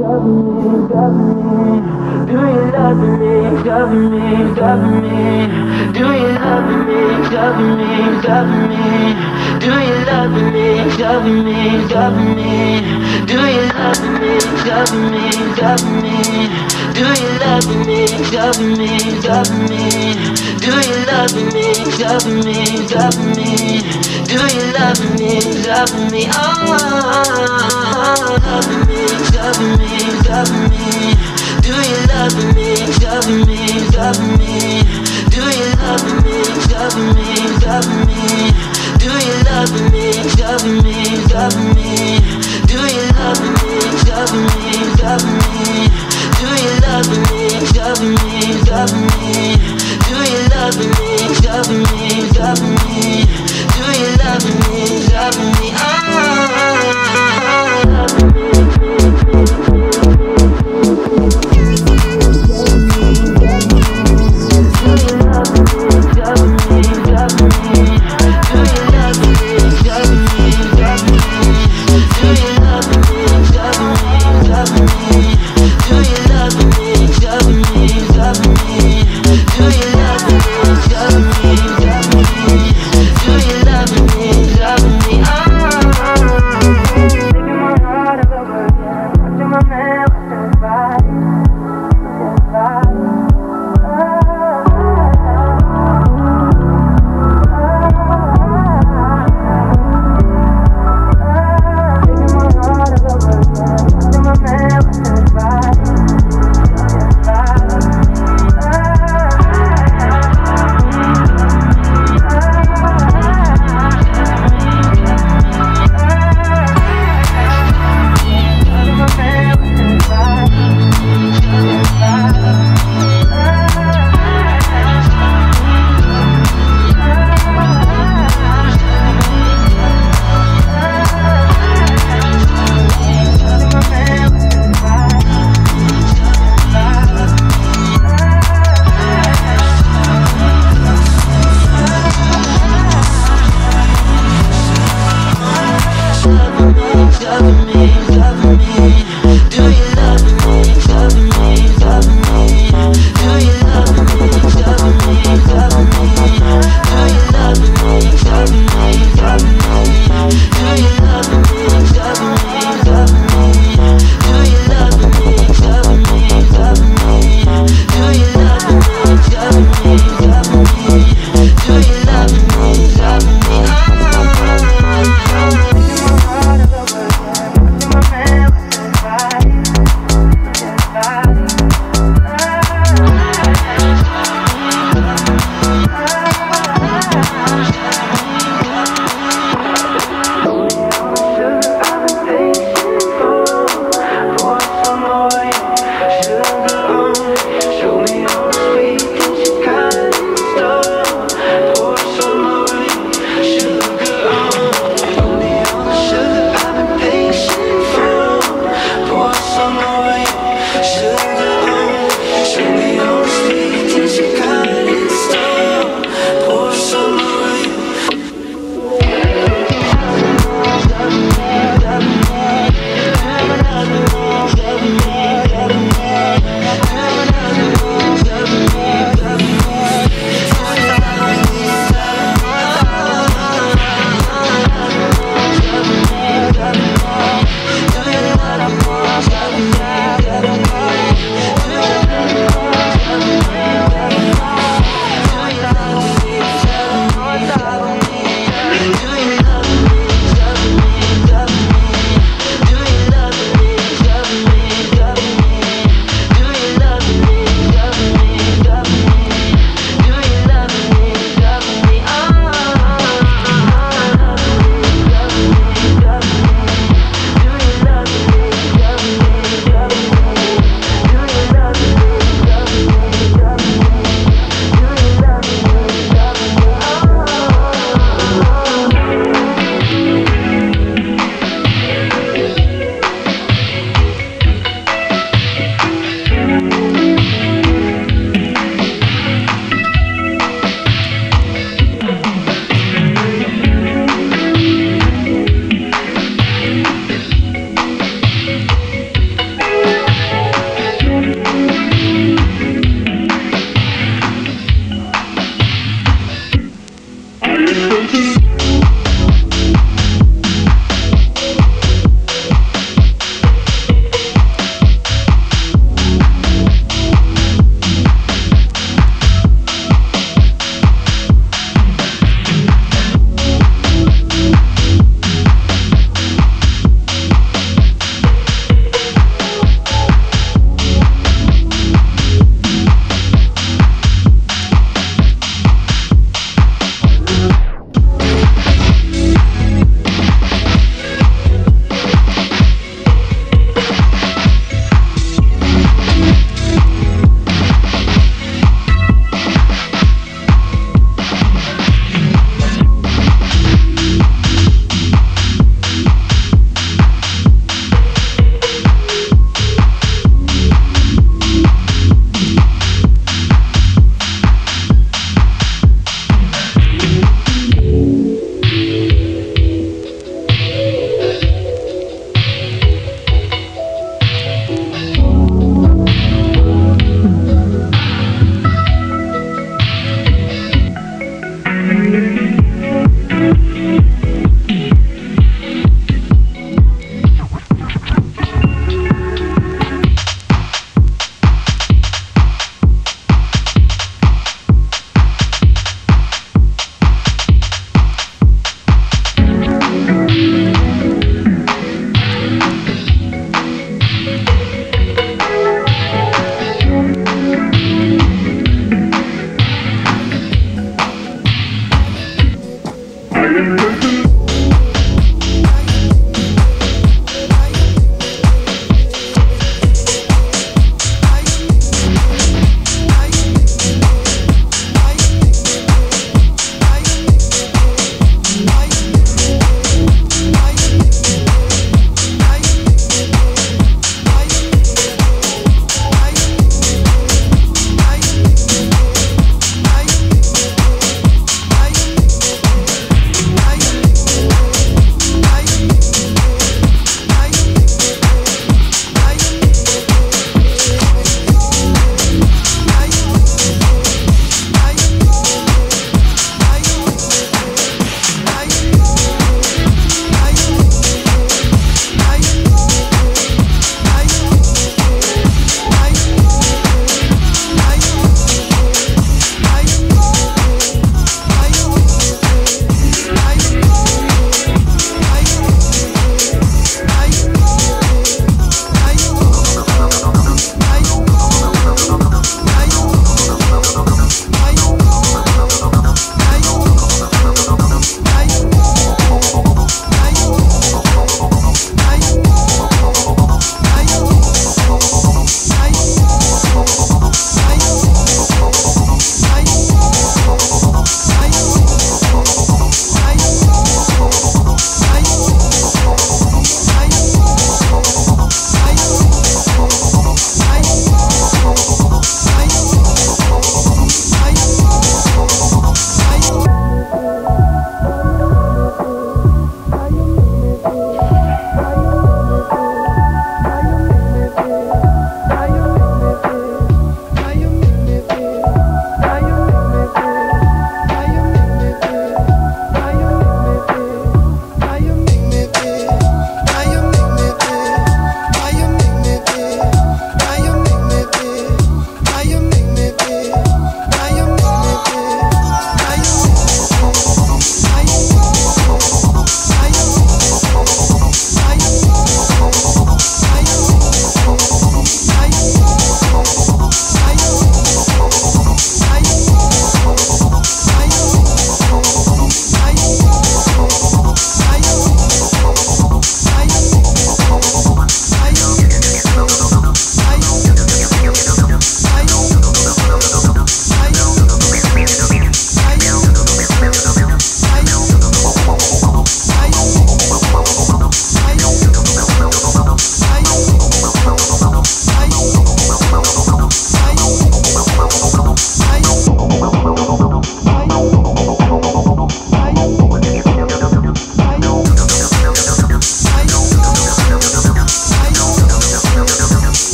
Do you love me? Oh, love me. Do you love me? Do you love me? Do you love me? Do you love me? Do you love me? Do you love me? Do you love me? Oh, love me.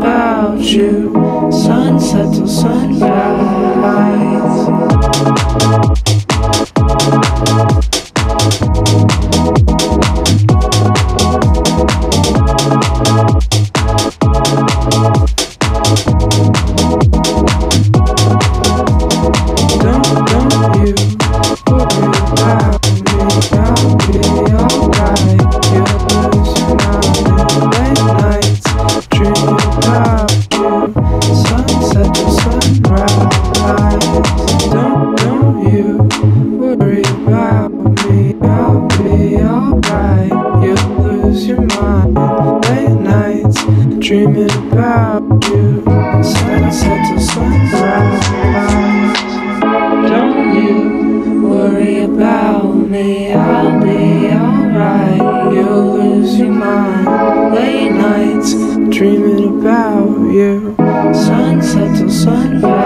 about you, sunset till sunrise. Dreaming about you, sunset to sunrise. Don't you worry about me, I'll be alright. You'll lose your mind, late nights, dreaming about you, sunset to sunrise.